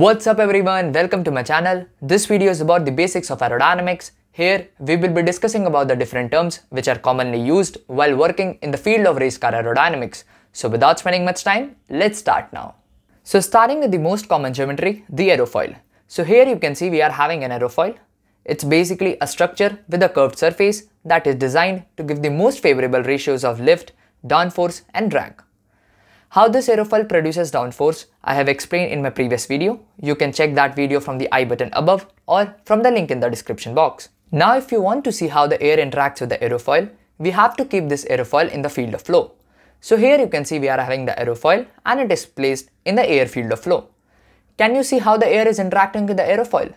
What's up everyone, welcome to my channel. This video is about the basics of aerodynamics. Here we will be discussing about the different terms which are commonly used while working in the field of race car aerodynamics. So without spending much time, let's start now. So starting with the most common geometry, the aerofoil. So here you can see we are having an aerofoil. It's basically a structure with a curved surface that is designed to give the most favorable ratios of lift, downforce and drag. How this aerofoil produces downforce, I have explained in my previous video. You can check that video from the I button above or from the link in the description box. Now if you want to see how the air interacts with the aerofoil, we have to keep this aerofoil in the field of flow. So here you can see we are having the aerofoil and it is placed in the air field of flow. Can you see how the air is interacting with the aerofoil?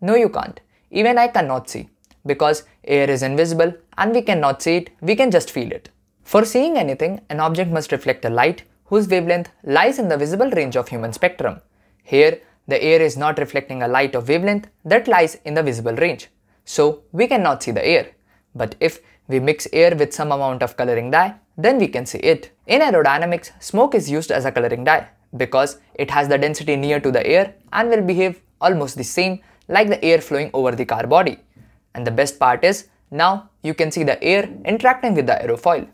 No, you can't. Even I cannot see, because air is invisible and we cannot see it, we can just feel it. For seeing anything, an object must reflect a light whose wavelength lies in the visible range of human spectrum. Here, the air is not reflecting a light of wavelength that lies in the visible range. So, we cannot see the air. But if we mix air with some amount of coloring dye, then we can see it. In aerodynamics, smoke is used as a coloring dye because it has the density near to the air and will behave almost the same like the air flowing over the car body. And the best part is, now you can see the air interacting with the aerofoil.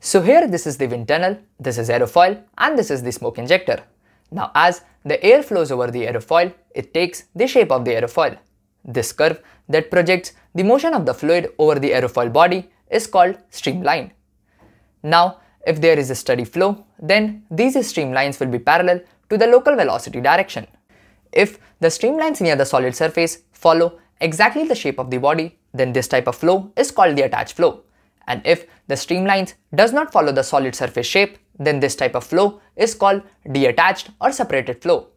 So here this is the wind tunnel, this is aerofoil and this is the smoke injector. Now as the air flows over the aerofoil, it takes the shape of the aerofoil. This curve that projects the motion of the fluid over the aerofoil body is called streamline. Now if there is a steady flow, then these streamlines will be parallel to the local velocity direction. If the streamlines near the solid surface follow exactly the shape of the body, then this type of flow is called the attached flow. And if the streamlines does not follow the solid surface shape, then this type of flow is called detached or separated flow.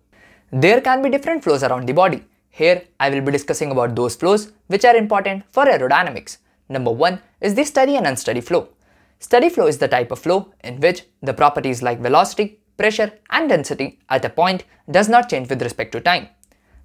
There can be different flows around the body. Here I will be discussing about those flows which are important for aerodynamics. Number one is the steady and unsteady flow. Steady flow is the type of flow in which the properties like velocity, pressure and density at a point does not change with respect to time.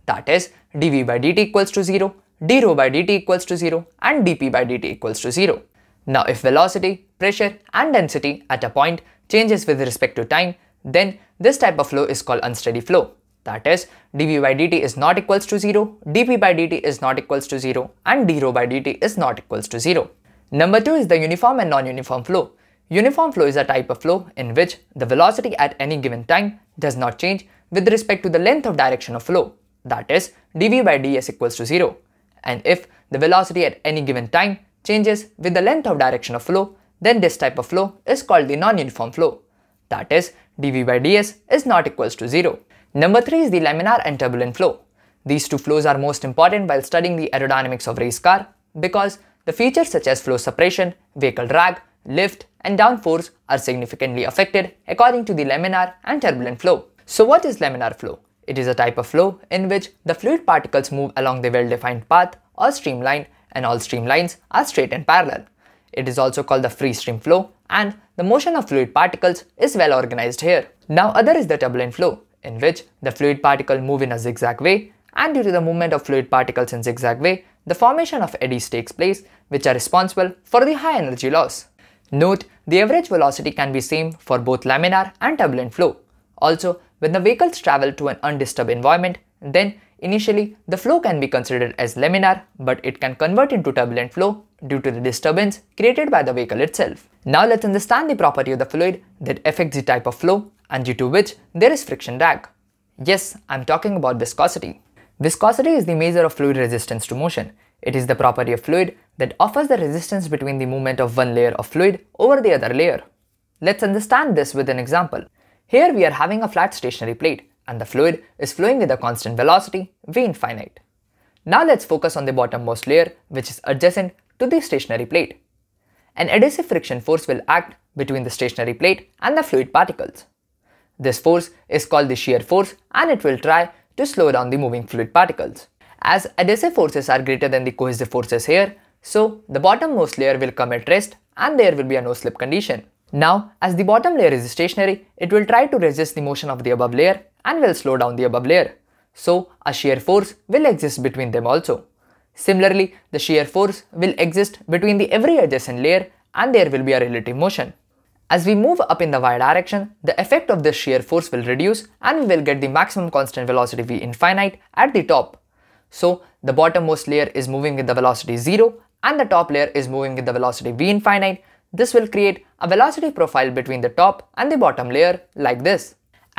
That is dv by dt equals to 0, d rho by dt equals to 0 and dp by dt equals to 0. Now if velocity, pressure and density at a point changes with respect to time, then this type of flow is called unsteady flow. That is dv by dt is not equals to 0, dp by dt is not equals to 0 and d rho by dt is not equals to 0. Number 2 is the uniform and non-uniform flow. Uniform flow is a type of flow in which the velocity at any given time does not change with respect to the length of direction of flow. That is dv by ds equals to 0. And if the velocity at any given time changes with the length of direction of flow, then this type of flow is called the non-uniform flow. That is, dv by ds is not equals to 0. Number 3 is the laminar and turbulent flow. These two flows are most important while studying the aerodynamics of race car because the features such as flow separation, vehicle drag, lift and downforce are significantly affected according to the laminar and turbulent flow. So what is laminar flow? It is a type of flow in which the fluid particles move along the well-defined path or streamline, and all streamlines are straight and parallel. It is also called the free stream flow and the motion of fluid particles is well organized here. Now other is the turbulent flow in which the fluid particle move in a zigzag way and due to the movement of fluid particles in zigzag way, the formation of eddies takes place which are responsible for the high energy loss. Note the average velocity can be same for both laminar and turbulent flow. Also when the vehicles travel to an undisturbed environment, then initially, the flow can be considered as laminar, but it can convert into turbulent flow due to the disturbance created by the vehicle itself. Now let's understand the property of the fluid that affects the type of flow and due to which there is friction drag. Yes, I'm talking about viscosity. Viscosity is the measure of fluid resistance to motion. It is the property of fluid that offers the resistance between the movement of one layer of fluid over the other layer. Let's understand this with an example. Here we are having a flat stationary plate, and the fluid is flowing with a constant velocity, v infinite. Now let's focus on the bottommost layer which is adjacent to the stationary plate. An adhesive friction force will act between the stationary plate and the fluid particles. This force is called the shear force and it will try to slow down the moving fluid particles. As adhesive forces are greater than the cohesive forces here, so the bottommost layer will come at rest and there will be a no-slip condition. Now, as the bottom layer is stationary, it will try to resist the motion of the above layer and will slow down the above layer. So, a shear force will exist between them also. Similarly, the shear force will exist between the every adjacent layer and there will be a relative motion. As we move up in the y direction, the effect of this shear force will reduce and we will get the maximum constant velocity v infinite at the top. So the bottommost layer is moving with the velocity 0 and the top layer is moving with the velocity v infinite. This will create a velocity profile between the top and the bottom layer like this.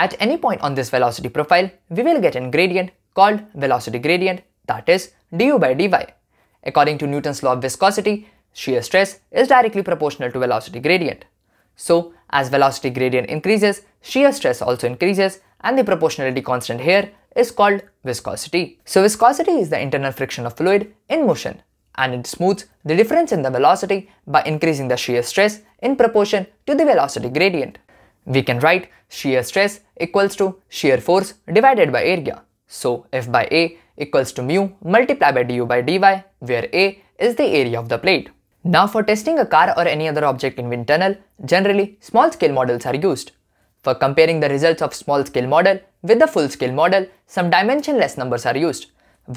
At any point on this velocity profile, we will get a gradient called velocity gradient, that is du by dy. According to Newton's law of viscosity, shear stress is directly proportional to velocity gradient. So as velocity gradient increases, shear stress also increases, and the proportionality constant here is called viscosity. So viscosity is the internal friction of fluid in motion, and it smooths the difference in the velocity by increasing the shear stress in proportion to the velocity gradient. We can write shear stress equals to shear force divided by area. So F by A equals to mu multiplied by du by dy, where A is the area of the plate. Now for testing a car or any other object in wind tunnel, generally small scale models are used. For comparing the results of small scale model with the full scale model, some dimensionless numbers are used.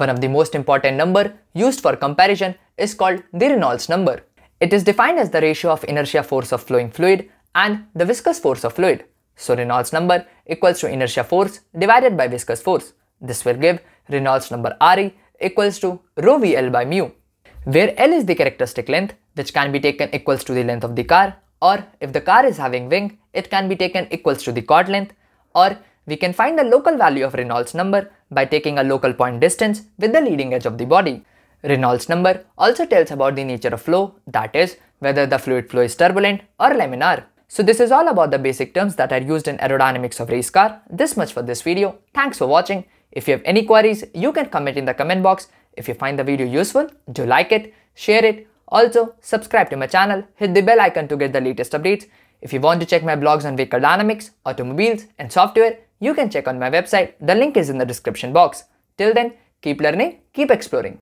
One of the most important numbers used for comparison is called the Reynolds number. It is defined as the ratio of inertia force of flowing fluid and the viscous force of fluid. So Reynolds number equals to inertia force divided by viscous force. This will give Reynolds number Re equals to rho VL by mu, where L is the characteristic length, which can be taken equals to the length of the car, or if the car is having wing, it can be taken equals to the chord length, or we can find the local value of Reynolds number by taking a local point distance with the leading edge of the body. Reynolds number also tells about the nature of flow, that is, whether the fluid flow is turbulent or laminar. So this is all about the basic terms that are used in aerodynamics of race car. This much for this video. Thanks for watching. If you have any queries, you can comment in the comment box. If you find the video useful, do like it, share it. Also, subscribe to my channel, hit the bell icon to get the latest updates. If you want to check my blogs on vehicle dynamics, automobiles and software, you can check on my website. The link is in the description box. Till then, keep learning, keep exploring.